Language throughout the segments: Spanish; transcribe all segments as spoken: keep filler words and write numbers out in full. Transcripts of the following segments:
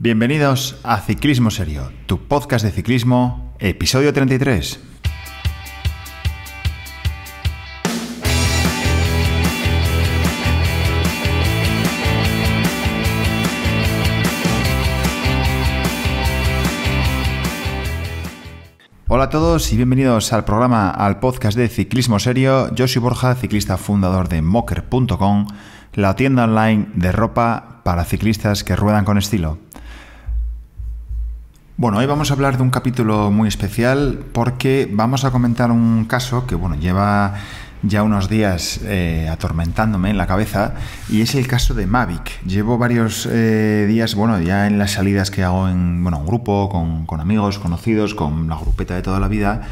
Bienvenidos a Ciclismo Serio, tu podcast de ciclismo, episodio treinta y tres. Hola a todos y bienvenidos al programa, al podcast de Ciclismo Serio. Yo soy Borja, ciclista fundador de Mooquer punto com, la tienda online de ropa para ciclistas que ruedan con estilo. Bueno, hoy vamos a hablar de un capítulo muy especial porque vamos a comentar un caso que, bueno, lleva ya unos días eh, atormentándome en la cabeza, y es el caso de Mavic. Llevo varios eh, días, bueno, ya en las salidas que hago en, bueno, un grupo, con, con amigos, conocidos, con la grupeta de toda la vida,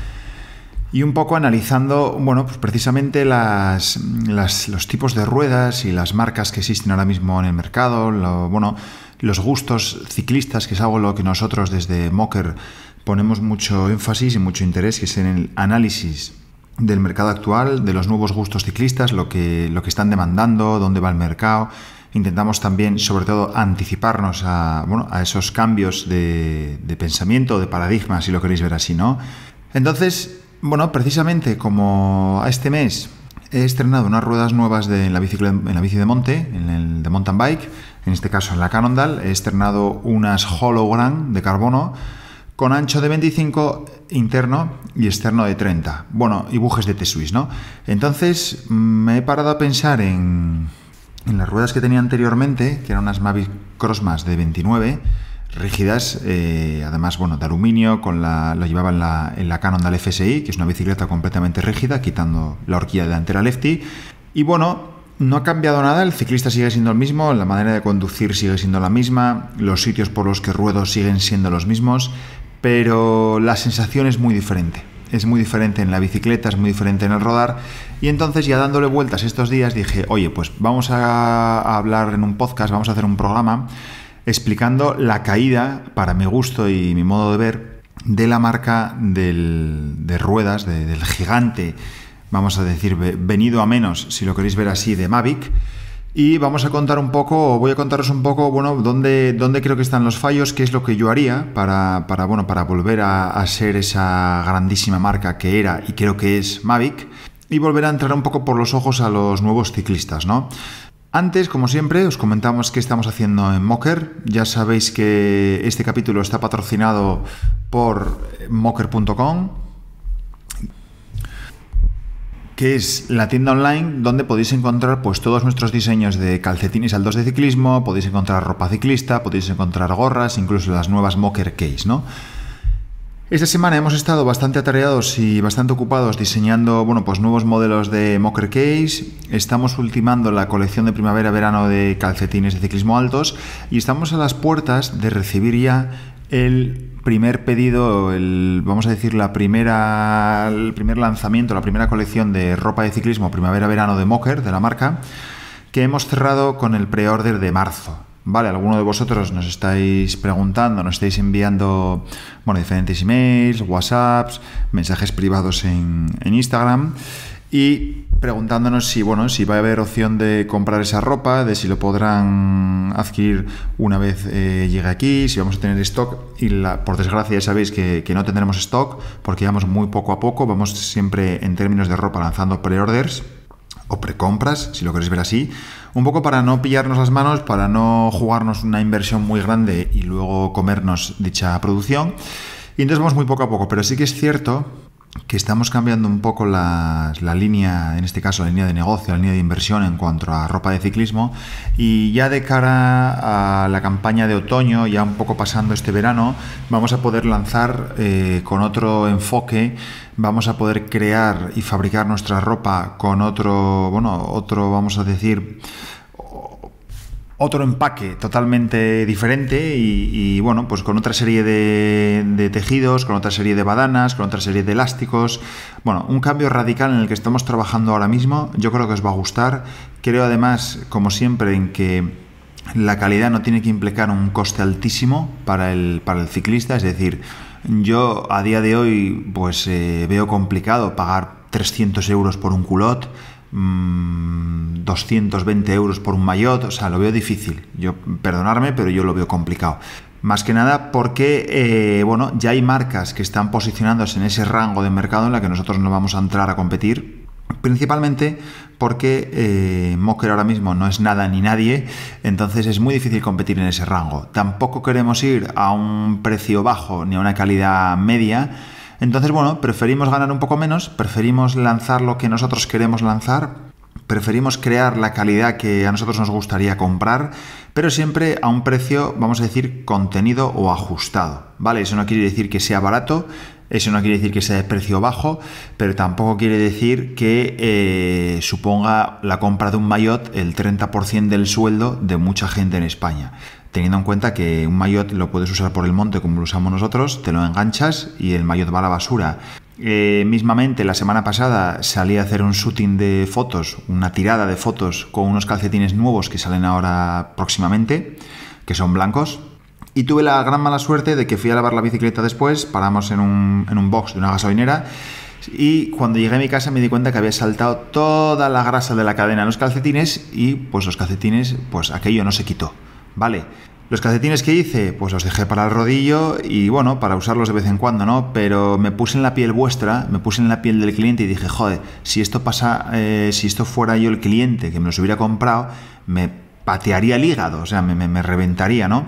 y un poco analizando, bueno, pues precisamente las, las, los tipos de ruedas y las marcas que existen ahora mismo en el mercado, lo, bueno, los gustos ciclistas, que es algo en lo que nosotros desde Mooquer ponemos mucho énfasis y mucho interés, que es en el análisis del mercado actual, de los nuevos gustos ciclistas, lo que, lo que están demandando, dónde va el mercado. Intentamos también, sobre todo, anticiparnos a, bueno, a esos cambios de, de pensamiento, de paradigma, si lo queréis ver así, ¿no? Entonces, bueno, precisamente como a este mes he estrenado unas ruedas nuevas de, en, la bici, en la bici de monte, en el de mountain bike, en este caso en la Cannondale, he estrenado unas Hollowgram de carbono, con ancho de veinticinco, interno y externo de treinta. Bueno, y bujes de D T Swiss, ¿no? Entonces me he parado a pensar en, en las ruedas que tenía anteriormente, que eran unas Mavic CrossMax de veintinueve, rígidas, eh, además, bueno, de aluminio, con la, lo llevaba en la, en la Cannondale F S I, que es una bicicleta completamente rígida, quitando la horquilla delantera lefty. Y bueno, no ha cambiado nada, el ciclista sigue siendo el mismo, la manera de conducir sigue siendo la misma, los sitios por los que ruedo siguen siendo los mismos, pero la sensación es muy diferente. Es muy diferente en la bicicleta, es muy diferente en el rodar. Y entonces, ya dándole vueltas estos días, dije, oye, pues vamos a hablar en un podcast, vamos a hacer un programa explicando la caída, para mi gusto y mi modo de ver, de la marca del, de ruedas, de, del gigante, vamos a decir, venido a menos, si lo queréis ver así, de Mavic. Y vamos a contar un poco, voy a contaros un poco, bueno, dónde, dónde creo que están los fallos, qué es lo que yo haría para, para, bueno, para volver a, a ser esa grandísima marca que era y creo que es Mavic, y volver a entrar un poco por los ojos a los nuevos ciclistas, ¿no? Antes, como siempre, os comentamos qué estamos haciendo en Mooquer. Ya sabéis que este capítulo está patrocinado por Mooquer punto com, que es la tienda online donde podéis encontrar, pues, todos nuestros diseños de calcetines al dos de ciclismo, podéis encontrar ropa ciclista, podéis encontrar gorras, incluso las nuevas Mooquer Case, ¿no? Esta semana hemos estado bastante atareados y bastante ocupados diseñando, bueno, pues nuevos modelos de Mooquer Case. Estamos ultimando la colección de primavera-verano de calcetines de ciclismo altos y estamos a las puertas de recibir ya el primer pedido, el, vamos a decir, la primera, el primer lanzamiento, la primera colección de ropa de ciclismo primavera-verano de Mooquer, de la marca, que hemos cerrado con el pre-order de marzo. Vale, alguno de vosotros nos estáis preguntando, nos estáis enviando, bueno, diferentes emails, WhatsApps, mensajes privados en, en Instagram, y preguntándonos si, bueno, si va a haber opción de comprar esa ropa, de si lo podrán adquirir una vez eh, llegue aquí, si vamos a tener stock. Y la, por desgracia, ya sabéis que, que no tendremos stock porque vamos muy poco a poco, vamos siempre en términos de ropa lanzando pre-orders o precompras, si lo queréis ver así, un poco para no pillarnos las manos, para no jugarnos una inversión muy grande y luego comernos dicha producción. Y entonces vamos muy poco a poco, pero sí que es cierto que estamos cambiando un poco la, la línea, en este caso la línea de negocio, la línea de inversión en cuanto a ropa de ciclismo, y ya de cara a la campaña de otoño, ya un poco pasando este verano, vamos a poder lanzar eh, con otro enfoque, vamos a poder crear y fabricar nuestra ropa con otro, bueno, otro, vamos a decir, otro empaque totalmente diferente y, y bueno, pues con otra serie de, de tejidos, con otra serie de badanas, con otra serie de elásticos. Bueno, un cambio radical en el que estamos trabajando ahora mismo. Yo creo que os va a gustar. Creo además, como siempre, en que la calidad no tiene que implicar un coste altísimo para el, para el ciclista. Es decir, yo a día de hoy pues eh, veo complicado pagar trescientos euros por un culot, doscientos veinte euros por un maillot, o sea, lo veo difícil. Yo, perdonarme, pero yo lo veo complicado. Más que nada porque eh, bueno, ya hay marcas que están posicionándose en ese rango de mercado en la que nosotros no vamos a entrar a competir, principalmente porque eh, Mooquer ahora mismo no es nada ni nadie, entonces es muy difícil competir en ese rango. Tampoco queremos ir a un precio bajo ni a una calidad media. Entonces, bueno, preferimos ganar un poco menos, preferimos lanzar lo que nosotros queremos lanzar, preferimos crear la calidad que a nosotros nos gustaría comprar, pero siempre a un precio, vamos a decir, contenido o ajustado, ¿vale? Eso no quiere decir que sea barato, eso no quiere decir que sea de precio bajo, pero tampoco quiere decir que eh, suponga la compra de un maillot el treinta por ciento del sueldo de mucha gente en España. Teniendo en cuenta que un maillot lo puedes usar por el monte como lo usamos nosotros, te lo enganchas y el maillot va a la basura. Eh, mismamente la semana pasada salí a hacer un shooting de fotos, una tirada de fotos con unos calcetines nuevos que salen ahora próximamente, que son blancos, y tuve la gran mala suerte de que fui a lavar la bicicleta después, paramos en un, en un box de una gasolinera, y cuando llegué a mi casa me di cuenta que había saltado toda la grasa de la cadena en los calcetines y pues los calcetines, pues aquello no se quitó. Vale, los calcetines que hice, pues los dejé para el rodillo y bueno, para usarlos de vez en cuando, ¿no? Pero me puse en la piel vuestra, me puse en la piel del cliente y dije, joder, si esto pasa, eh, si esto fuera yo el cliente que me los hubiera comprado, me patearía el hígado, o sea, me, me, me reventaría, ¿no?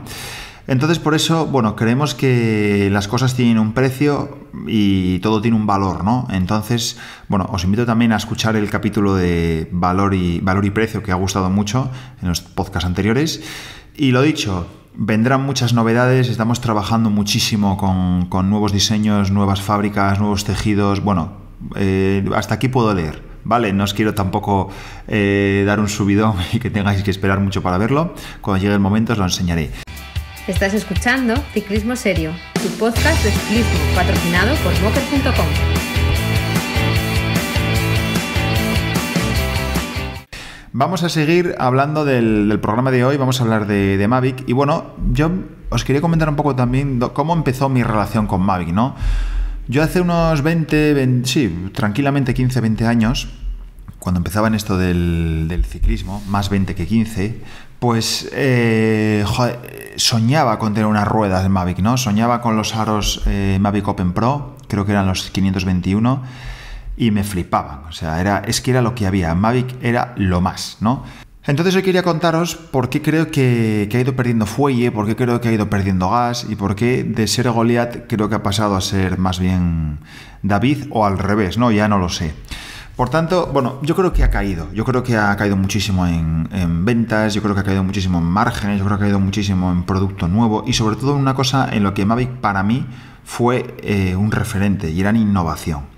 Entonces, por eso, bueno, creemos que las cosas tienen un precio y todo tiene un valor, ¿no? Entonces, bueno, os invito también a escuchar el capítulo de valor y, valor y precio, que ha gustado mucho en los podcasts anteriores. Y lo dicho, vendrán muchas novedades, estamos trabajando muchísimo con, con nuevos diseños, nuevas fábricas, nuevos tejidos. Bueno, eh, hasta aquí puedo leer, ¿vale? No os quiero tampoco eh, dar un subidón y que tengáis que esperar mucho para verlo. Cuando llegue el momento os lo enseñaré. Estás escuchando Ciclismo Serio, tu podcast de ciclismo patrocinado por Mooquer punto com. Vamos a seguir hablando del, del programa de hoy, vamos a hablar de, de Mavic y bueno, yo os quería comentar un poco también cómo empezó mi relación con Mavic, ¿no? Yo hace unos veinte, veinte sí, tranquilamente quince, veinte años, cuando empezaba en esto del, del ciclismo, más veinte que quince, pues eh, joder, soñaba con tener unas ruedas de Mavic, ¿no? Soñaba con los aros eh, Mavic Open Pro, creo que eran los quinientos veintiuno. Y me flipaban, o sea, era, es que era lo que había, Mavic era lo más, ¿no? Entonces hoy quería contaros por qué creo que, que ha ido perdiendo fuelle, por qué creo que ha ido perdiendo gas y por qué de ser Goliat creo que ha pasado a ser más bien David o al revés, ¿no? Ya no lo sé. Por tanto, bueno, yo creo que ha caído, yo creo que ha caído muchísimo en, en ventas, yo creo que ha caído muchísimo en márgenes, yo creo que ha caído muchísimo en producto nuevo y sobre todo una cosa en lo que Mavic para mí fue eh, un referente y era en innovación.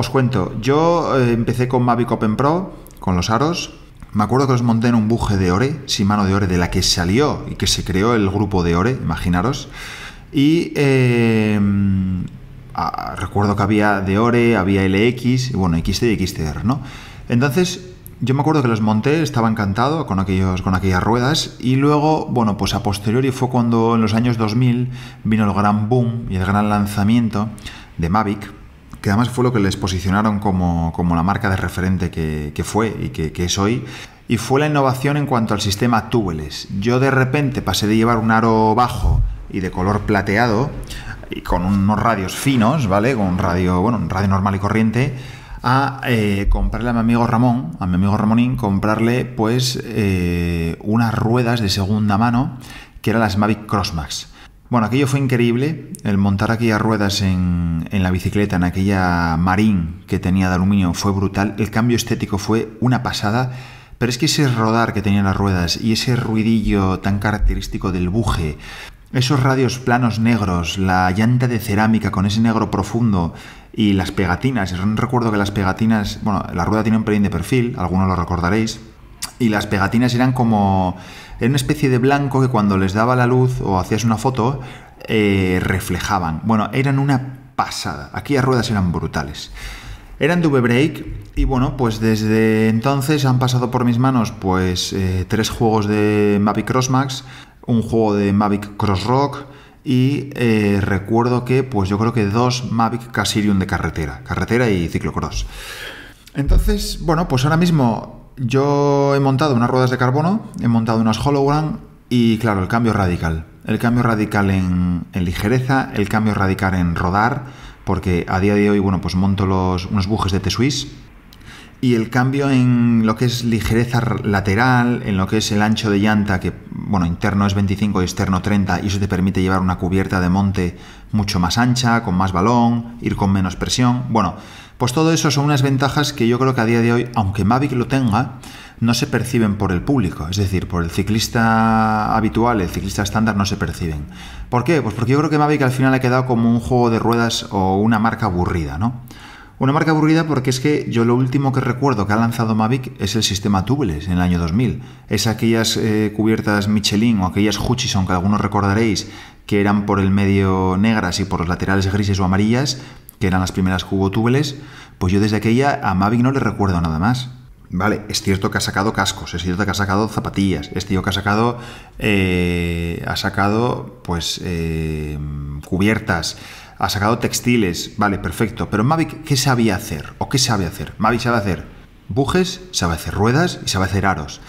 Os cuento, yo eh, empecé con Mavic Open Pro, con los aros. Me acuerdo que los monté en un buje Deore, Shimano Deore, de la que salió y que se creó el grupo Deore, imaginaros. Y eh, ah, recuerdo que había Deore, había L X, y bueno, X T y X T R, ¿no? Entonces, yo me acuerdo que los monté, estaba encantado con, aquellos, con aquellas ruedas. Y luego, bueno, pues a posteriori fue cuando en los años dos mil vino el gran boom y el gran lanzamiento de Mavic, que además fue lo que les posicionaron como, como la marca de referente que, que fue y que, que es hoy, y fue la innovación en cuanto al sistema túbeles. Yo de repente pasé de llevar un aro bajo y de color plateado, y con unos radios finos, ¿vale? Con un radio, bueno, un radio normal y corriente, a eh, comprarle a mi amigo Ramón, a mi amigo Ramonín, comprarle pues eh, unas ruedas de segunda mano, que eran las Mavic CrossMax. Bueno, aquello fue increíble, el montar aquellas ruedas en, en la bicicleta, en aquella Marín que tenía de aluminio, fue brutal. El cambio estético fue una pasada, pero es que ese rodar que tenían las ruedas y ese ruidillo tan característico del buje, esos radios planos negros, la llanta de cerámica con ese negro profundo y las pegatinas. Recuerdo que las pegatinas, bueno, la rueda tiene un pelín de perfil, algunos lo recordaréis, y las pegatinas eran como... Era una especie de blanco que cuando les daba la luz o hacías una foto, eh, reflejaban. Bueno, eran una pasada. Aquellas ruedas eran brutales. Eran de V-brake y bueno, pues desde entonces han pasado por mis manos pues eh, tres juegos de Mavic CrossMax, un juego de Mavic Crossroc y eh, recuerdo que pues yo creo que dos Mavic Ksyrium de carretera. Carretera y ciclocross. Entonces, bueno, pues ahora mismo... Yo he montado unas ruedas de carbono, he montado unas Hollowgram y, claro, el cambio radical. el cambio radical en, en ligereza, el cambio radical en rodar, porque a día de hoy, bueno, pues monto los, unos bujes de D T Swiss, y el cambio en lo que es ligereza lateral, en lo que es el ancho de llanta, que bueno, interno es veinticinco y externo treinta, y eso te permite llevar una cubierta de monte mucho más ancha, con más balón, ir con menos presión. Bueno, pues todo eso son unas ventajas que yo creo que a día de hoy, aunque Mavic lo tenga, no se perciben por el público, es decir, por el ciclista habitual, el ciclista estándar, no se perciben. ¿Por qué? Pues porque yo creo que Mavic al final ha quedado como un juego de ruedas o una marca aburrida, ¿no? Una marca aburrida porque es que yo lo último que recuerdo que ha lanzado Mavic es el sistema tubeless en el año dos mil. Es aquellas eh, cubiertas Michelin o aquellas Hutchison que algunos recordaréis que eran por el medio negras y por los laterales grises o amarillas, que eran las primeras cubo tubeless. Pues yo desde aquella a Mavic no le recuerdo nada más. Vale, es cierto que ha sacado cascos, es cierto que ha sacado zapatillas, es cierto que ha sacado, eh, ha sacado pues eh, cubiertas, ha sacado textiles, vale, perfecto. Pero Mavic, ¿qué sabía hacer? ¿O qué sabe hacer? Mavic sabe hacer bujes, sabe hacer ruedas y sabe hacer aros.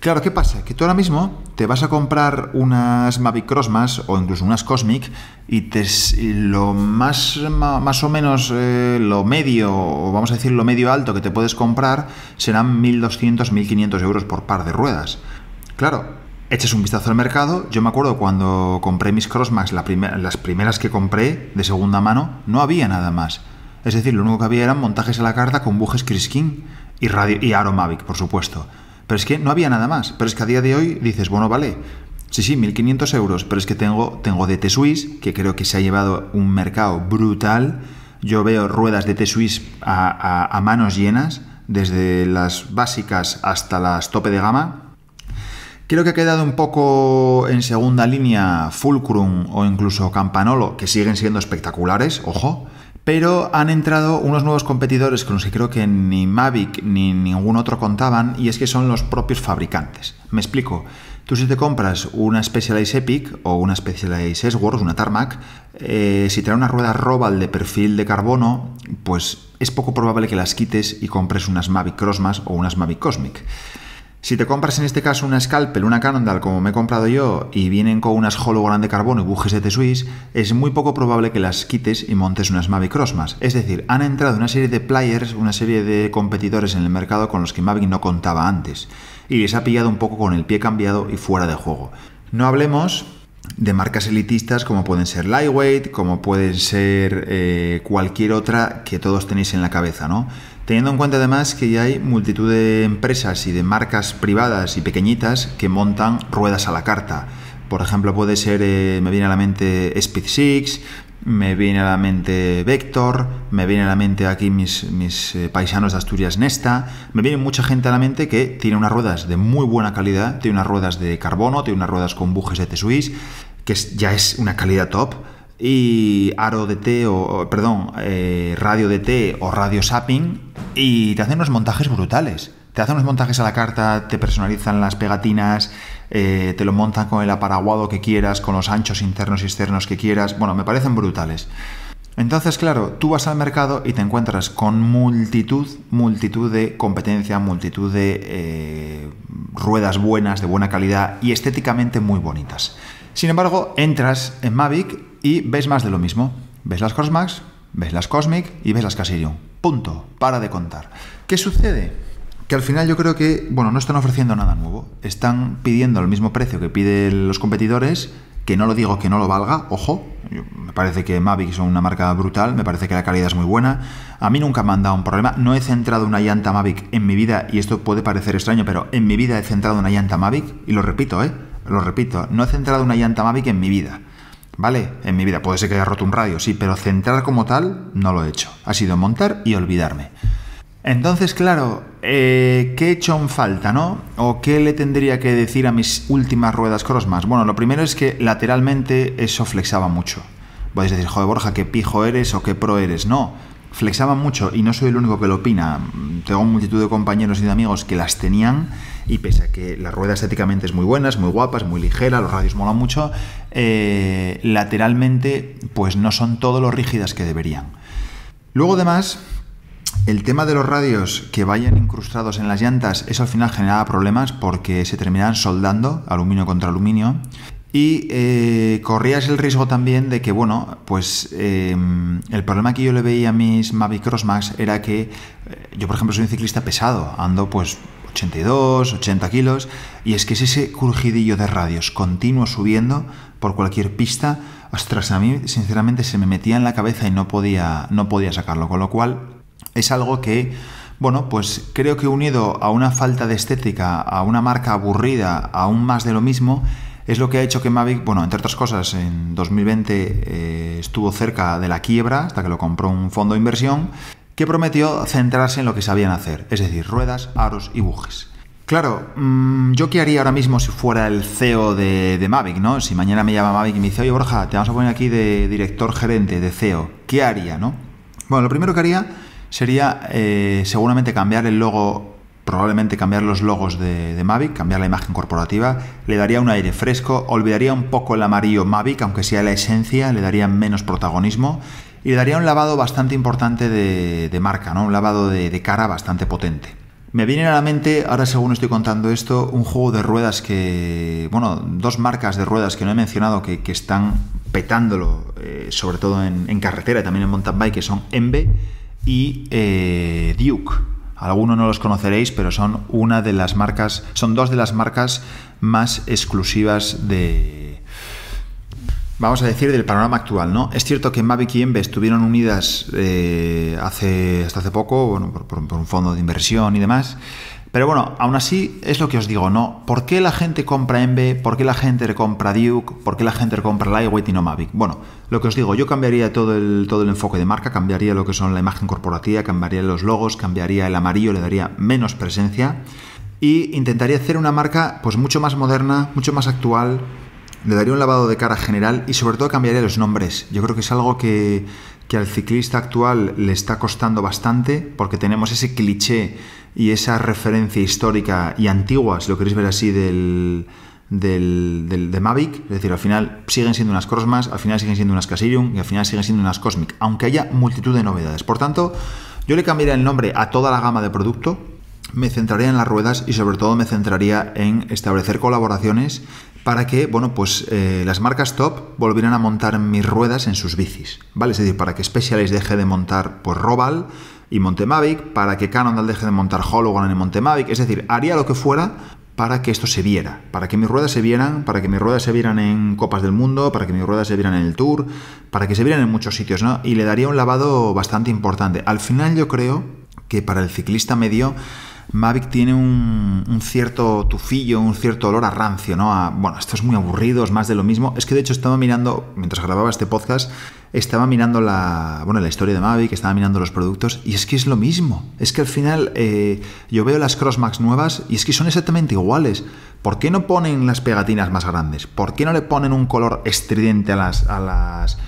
Claro, ¿qué pasa? Que tú ahora mismo te vas a comprar unas Mavic CrossMax o incluso unas Cosmic y te, lo más, más o menos eh, lo medio, o vamos a decir lo medio alto que te puedes comprar serán mil doscientos, mil quinientos euros por par de ruedas. Claro, echas un vistazo al mercado. Yo me acuerdo cuando compré mis CrossMax, la primer, las primeras que compré de segunda mano, no había nada más. Es decir, lo único que había eran montajes a la carta con bujes Chris King y, radio, y Aro Mavic, por supuesto. Pero es que no había nada más. Pero es que a día de hoy dices, bueno, vale, sí, sí, mil quinientos euros, pero es que tengo, tengo D T Swiss, que creo que se ha llevado un mercado brutal. Yo veo ruedas D T Swiss a, a, a manos llenas, desde las básicas hasta las tope de gama. Creo que ha quedado un poco en segunda línea Fulcrum o incluso Campagnolo, que siguen siendo espectaculares, ojo, pero han entrado unos nuevos competidores con los que creo que ni Mavic ni ningún otro contaban, y es que son los propios fabricantes. Me explico. Tú si te compras una Specialized Epic o una Specialized S-Works, una Tarmac, eh, si trae una rueda Roval de perfil de carbono, pues es poco probable que las quites y compres unas Mavic CrossMax o unas Mavic Cosmic. Si te compras en este caso una Scalpel, una Cannondale, como me he comprado yo, y vienen con unas Hollowgram de carbono y bujes de D T Swiss, es muy poco probable que las quites y montes unas Mavic CrossMax. Es decir, han entrado una serie de players, una serie de competidores en el mercado con los que Mavic no contaba antes, y les ha pillado un poco con el pie cambiado y fuera de juego. No hablemos de marcas elitistas como pueden ser Lightweight, como pueden ser eh, cualquier otra que todos tenéis en la cabeza, ¿no? Teniendo en cuenta además que ya hay multitud de empresas y de marcas privadas y pequeñitas que montan ruedas a la carta. Por ejemplo, puede ser, eh, me viene a la mente Speed seis, me viene a la mente Vector, me viene a la mente aquí mis, mis eh, paisanos de Asturias Nesta, me viene mucha gente a la mente que tiene unas ruedas de muy buena calidad, tiene unas ruedas de carbono, tiene unas ruedas con bujes de D T Swiss, que es, ya es una calidad top, y aro D T o, perdón, eh, radio D T o radio sapping, y te hacen unos montajes brutales. Te hacen unos montajes a la carta, te personalizan las pegatinas, eh, te lo montan con el aparaguado que quieras, con los anchos internos y externos que quieras. Bueno, me parecen brutales. Entonces, claro, tú vas al mercado y te encuentras con multitud, multitud de competencia, multitud de eh, ruedas buenas, de buena calidad y estéticamente muy bonitas. Sin embargo, entras en Mavic y ves más de lo mismo. Ves las CrossMax, ves las Cosmic y ves las Ksyrium. Punto. Para de contar. ¿Qué sucede? Que al final yo creo que, bueno, no están ofreciendo nada nuevo. Están pidiendo el mismo precio que piden los competidores, que no lo digo que no lo valga, ojo. Me parece que Mavic son una marca brutal, me parece que la calidad es muy buena. A mí nunca me han dado un problema. No he centrado una llanta Mavic en mi vida, y esto puede parecer extraño, pero en mi vida he centrado una llanta Mavic, y lo repito, ¿eh? Lo repito, no he centrado una llanta Mavic en mi vida. ¿Vale? En mi vida. Puede ser que haya roto un radio, sí, pero centrar como tal no lo he hecho. Ha sido montar y olvidarme. Entonces, claro, eh, ¿qué he hecho en falta, no? ¿O qué le tendría que decir a mis últimas ruedas CrossMax? Bueno, lo primero es que lateralmente eso flexaba mucho. Podéis decir, joder, Borja, qué pijo eres o qué pro eres. No, flexaba mucho y no soy el único que lo opina. Tengo multitud de compañeros y de amigos que las tenían y pese a que la rueda estéticamente es muy buena, es muy guapa, es muy ligera, los radios molan mucho, eh, lateralmente pues no son todo lo rígidas que deberían. Luego, además, el tema de los radios que vayan incrustados en las llantas, eso al final generaba problemas porque se terminaban soldando aluminio contra aluminio Y eh, corrías el riesgo también de que, bueno, pues eh, el problema que yo le veía a mis Mavic CrossMax era que eh, yo, por ejemplo, soy un ciclista pesado, ando pues ochenta y dos, ochenta kilos, y es que es ese crujidillo de radios continuo subiendo por cualquier pista, ostras, a mí sinceramente se me metía en la cabeza y no podía, no podía sacarlo, con lo cual es algo que... Bueno, pues creo que unido a una falta de estética, a una marca aburrida, a un más de lo mismo, es lo que ha hecho que Mavic, bueno, entre otras cosas, en dos mil veinte eh, estuvo cerca de la quiebra, hasta que lo compró un fondo de inversión, que prometió centrarse en lo que sabían hacer, es decir, ruedas, aros y bujes. Claro, mmm, ¿yo qué haría ahora mismo si fuera el C E O de, de Mavic, ¿no? Si mañana me llama Mavic y me dice, oye Borja, te vamos a poner aquí de director gerente, de C E O, ¿qué haría, no? Bueno, lo primero que haría... sería eh, seguramente cambiar el logo, probablemente cambiar los logos de, de Mavic, cambiar la imagen corporativa, le daría un aire fresco, olvidaría un poco el amarillo Mavic, aunque sea la esencia, le daría menos protagonismo y le daría un lavado bastante importante de, de marca, ¿no? Un lavado de, de cara bastante potente. Me viene a la mente, ahora según estoy contando esto, un juego de ruedas que... Bueno, dos marcas de ruedas que no he mencionado que, que están petándolo, eh, sobre todo en, en carretera y también en mountain bike, que son Enve y eh, Duke. Algunos no los conoceréis, pero son una de las marcas, son dos de las marcas más exclusivas de, vamos a decir, del panorama actual, ¿no? Es cierto que Mavic y Enve estuvieron unidas eh, hace, hasta hace poco, bueno, por, por, por un fondo de inversión y demás, pero bueno, aún así es lo que os digo, ¿no? ¿Por qué la gente compra Enve? ¿Por qué la gente compra Duke? ¿Por qué la gente compra Lightweight y no Mavic? Bueno, lo que os digo, yo cambiaría todo el, todo el enfoque de marca, cambiaría lo que son la imagen corporativa, cambiaría los logos, cambiaría el amarillo, le daría menos presencia y intentaría hacer una marca pues mucho más moderna, mucho más actual. Le daría un lavado de cara general y sobre todo cambiaría los nombres. Yo creo que es algo que, que al ciclista actual le está costando bastante, porque tenemos ese cliché y esa referencia histórica y antigua, si lo queréis ver así, del, del, del de Mavic. Es decir, al final siguen siendo unas Crossmax, al final siguen siendo unas Ksyrium y al final siguen siendo unas Cosmic, aunque haya multitud de novedades. Por tanto, yo le cambiaría el nombre a toda la gama de producto, me centraría en las ruedas y sobre todo me centraría en establecer colaboraciones para que, bueno, pues eh, las marcas top volvieran a montar mis ruedas en sus bicis, ¿vale? Es decir, para que Specialized deje de montar pues Roval y monte Mavic, para que Cannondale deje de montar Hollowgram y monte Mavic, es decir, haría lo que fuera para que esto se viera, para que mis ruedas se vieran, para que mis ruedas se vieran en Copas del Mundo, para que mis ruedas se vieran en el Tour, para que se vieran en muchos sitios, ¿no? Y le daría un lavado bastante importante. Al final yo creo que para el ciclista medio Mavic tiene un, un cierto tufillo, un cierto olor a rancio, ¿no? A, bueno, esto es muy aburrido, es más de lo mismo. Es que de hecho estaba mirando, mientras grababa este podcast, estaba mirando la, bueno, la historia de Mavic, estaba mirando los productos y es que es lo mismo. Es que al final eh, yo veo las CrossMax nuevas y es que son exactamente iguales. ¿Por qué no ponen las pegatinas más grandes? ¿Por qué no le ponen un color estridente a las... a las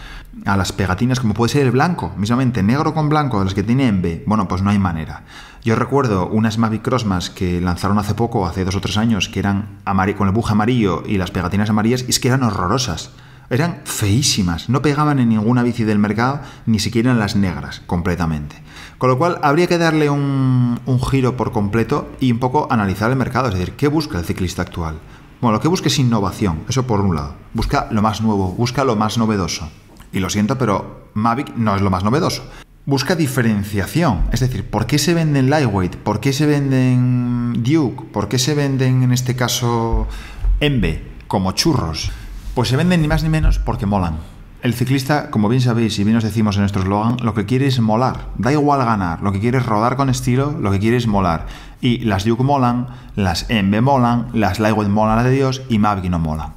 a las pegatinas, como puede ser el blanco, mismamente negro con blanco, de los que tiene Enve? Bueno, pues no hay manera. Yo recuerdo unas Mavic CrossMax que lanzaron hace poco, hace dos o tres años, que eran con el buje amarillo y las pegatinas amarillas, y es que eran horrorosas, eran feísimas, no pegaban en ninguna bici del mercado, ni siquiera en las negras, completamente. Con lo cual, habría que darle un, un giro por completo y un poco analizar el mercado, es decir, ¿qué busca el ciclista actual? Bueno, lo que busca es innovación, eso por un lado, busca lo más nuevo, busca lo más novedoso. Y lo siento, pero Mavic no es lo más novedoso. Busca diferenciación. Es decir, ¿por qué se venden Lightweight? ¿Por qué se venden Duke? ¿Por qué se venden, en este caso, Enve? Como churros. Pues se venden ni más ni menos porque molan. El ciclista, como bien sabéis y bien os decimos en nuestro eslogan, lo que quiere es molar. Da igual ganar. Lo que quiere es rodar con estilo, lo que quiere es molar. Y las Duke molan, las Enve molan, las Lightweight molan a la de Dios y Mavic no molan.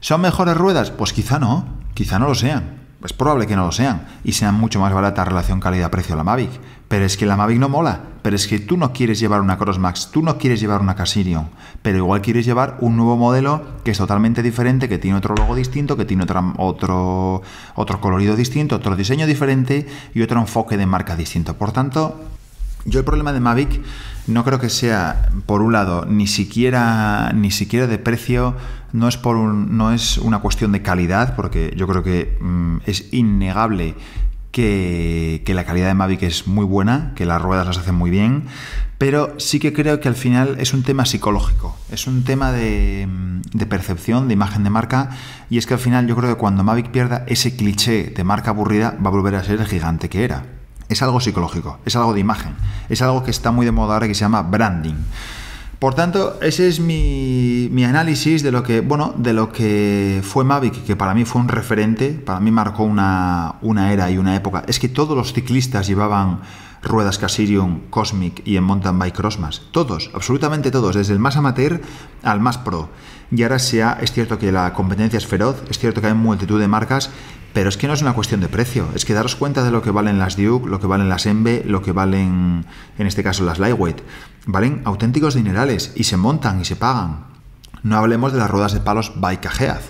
¿Son mejores ruedas? Pues quizá no. Quizá no lo sean. Es probable que no lo sean y sean mucho más barata relación calidad-precio la Mavic, pero es que la Mavic no mola, pero es que tú no quieres llevar una CrossMax, tú no quieres llevar una Ksyrium, pero igual quieres llevar un nuevo modelo que es totalmente diferente, que tiene otro logo distinto, que tiene otro, otro, otro colorido distinto, otro diseño diferente y otro enfoque de marca distinto. Por tanto, yo el problema de Mavic no creo que sea, por un lado, ni siquiera ni siquiera de precio, no es, por un, no es una cuestión de calidad, porque yo creo que mmm, es innegable que, que la calidad de Mavic es muy buena, que las ruedas las hacen muy bien, pero sí que creo que al final es un tema psicológico, es un tema de, de percepción, de imagen de marca, y es que al final yo creo que cuando Mavic pierda ese cliché de marca aburrida va a volver a ser el gigante que era. Es algo psicológico, es algo de imagen, es algo que está muy de moda ahora, que se llama branding. Por tanto, ese es mi, mi análisis de lo que, bueno, de lo que fue Mavic, que para mí fue un referente, para mí marcó una, una era y una época. Es que todos los ciclistas llevaban ruedas Ksyrium, Cosmic y en mountain bike CrossMax. Todos, absolutamente todos, desde el más amateur al más pro. Y ahora sea, es cierto que la competencia es feroz, es cierto que hay multitud de marcas, pero es que no es una cuestión de precio, es que daros cuenta de lo que valen las Duke, lo que valen las Enve, lo que valen, en este caso, las Lightweight. Valen auténticos dinerales y se montan y se pagan. No hablemos de las ruedas de palos Bike Ahead.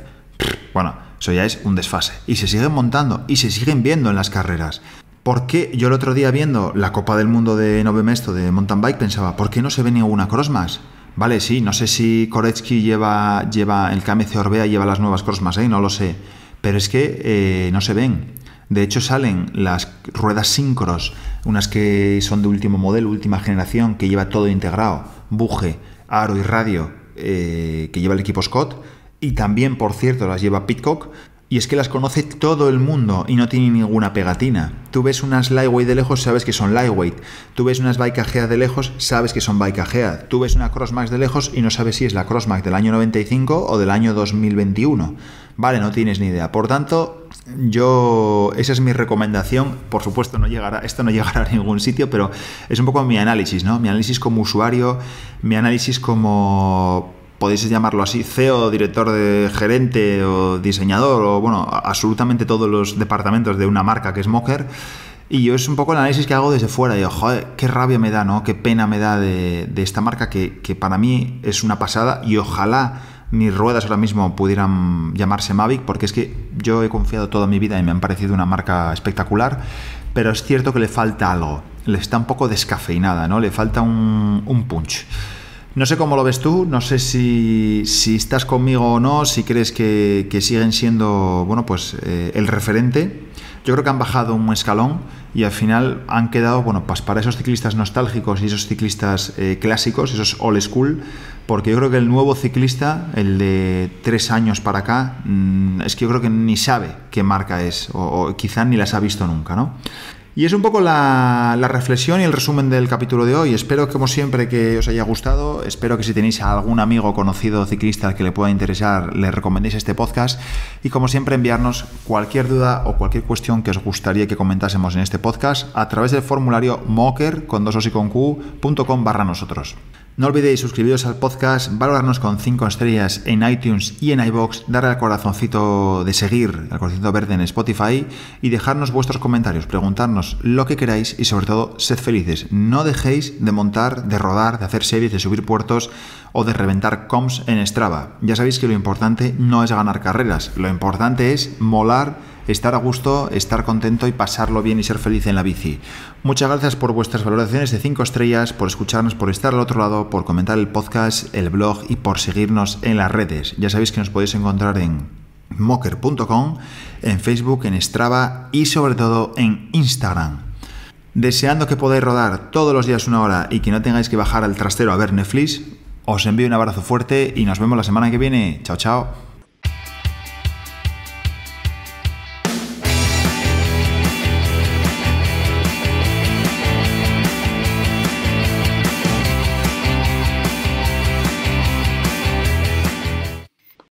Bueno, eso ya es un desfase. Y se siguen montando y se siguen viendo en las carreras. ¿Por qué? Yo el otro día viendo la Copa del Mundo de Nové Město de mountain bike pensaba, ¿por qué no se ve ninguna CrossMax? Vale, sí, no sé si Koretsky lleva, lleva el K M C Orbea, lleva las nuevas CrossMax, ¿eh? No lo sé. Pero es que eh, no se ven. De hecho, salen las ruedas Syncros, unas que son de último modelo, última generación, que lleva todo integrado, buje, aro y radio, eh, que lleva el equipo Scott, y también, por cierto, las lleva Pitcock, y es que las conoce todo el mundo y no tiene ninguna pegatina. Tú ves unas Lightweight de lejos, sabes que son Lightweight. Tú ves unas Bike Ahead de lejos, sabes que son Bike Ahead. Tú ves una CrossMax de lejos y no sabes si es la CrossMax del año noventa y cinco o del año dos mil veintiuno. Vale, no tienes ni idea. Por tanto, yo... esa es mi recomendación. Por supuesto, no llegará, esto no llegará a ningún sitio, pero es un poco mi análisis, ¿no? Mi análisis como usuario, mi análisis como... podéis llamarlo así, C E O, director de gerente o diseñador, o bueno, absolutamente todos los departamentos de una marca que es Mooquer. Y yo es un poco el análisis que hago desde fuera. Digo, joder, qué rabia me da, ¿no? Qué pena me da de, de esta marca que, que para mí es una pasada, y ojalá mis ruedas ahora mismo pudieran llamarse Mavic, porque es que yo he confiado toda mi vida y me han parecido una marca espectacular, pero es cierto que le falta algo, le está un poco descafeinada, ¿no? Le falta un, un punch. No sé cómo lo ves tú, no sé si, si estás conmigo o no, si crees que, que siguen siendo, bueno, pues eh, el referente. Yo creo que han bajado un escalón y al final han quedado, bueno, pues para esos ciclistas nostálgicos y esos ciclistas eh, clásicos, esos old school, porque yo creo que el nuevo ciclista, el de tres años para acá, mmm, es que yo creo que ni sabe qué marca es, o, o quizá ni las ha visto nunca, ¿no? Y es un poco la, la reflexión y el resumen del capítulo de hoy. Espero, como siempre, que os haya gustado. Espero que si tenéis a algún amigo conocido ciclista que le pueda interesar, le recomendéis este podcast. Y como siempre, enviarnos cualquier duda o cualquier cuestión que os gustaría que comentásemos en este podcast a través del formulario Mooquer, con dos os y con q punto com barra nosotros. No olvidéis suscribiros al podcast, valorarnos con cinco estrellas en iTunes y en iVoox, darle al corazoncito de seguir, al corazoncito verde en Spotify, y dejarnos vuestros comentarios, preguntarnos lo que queráis y sobre todo, sed felices. No dejéis de montar, de rodar, de hacer series, de subir puertos o de reventar comps en Strava. Ya sabéis que lo importante no es ganar carreras, lo importante es molar, estar a gusto, estar contento y pasarlo bien y ser feliz en la bici. Muchas gracias por vuestras valoraciones de cinco estrellas, por escucharnos, por estar al otro lado, por comentar el podcast, el blog y por seguirnos en las redes. Ya sabéis que nos podéis encontrar en Mooquer punto com, en Facebook, en Strava y sobre todo en Instagram. Deseando que podáis rodar todos los días una hora y que no tengáis que bajar al trastero a ver Netflix, os envío un abrazo fuerte y nos vemos la semana que viene. Chao, chao.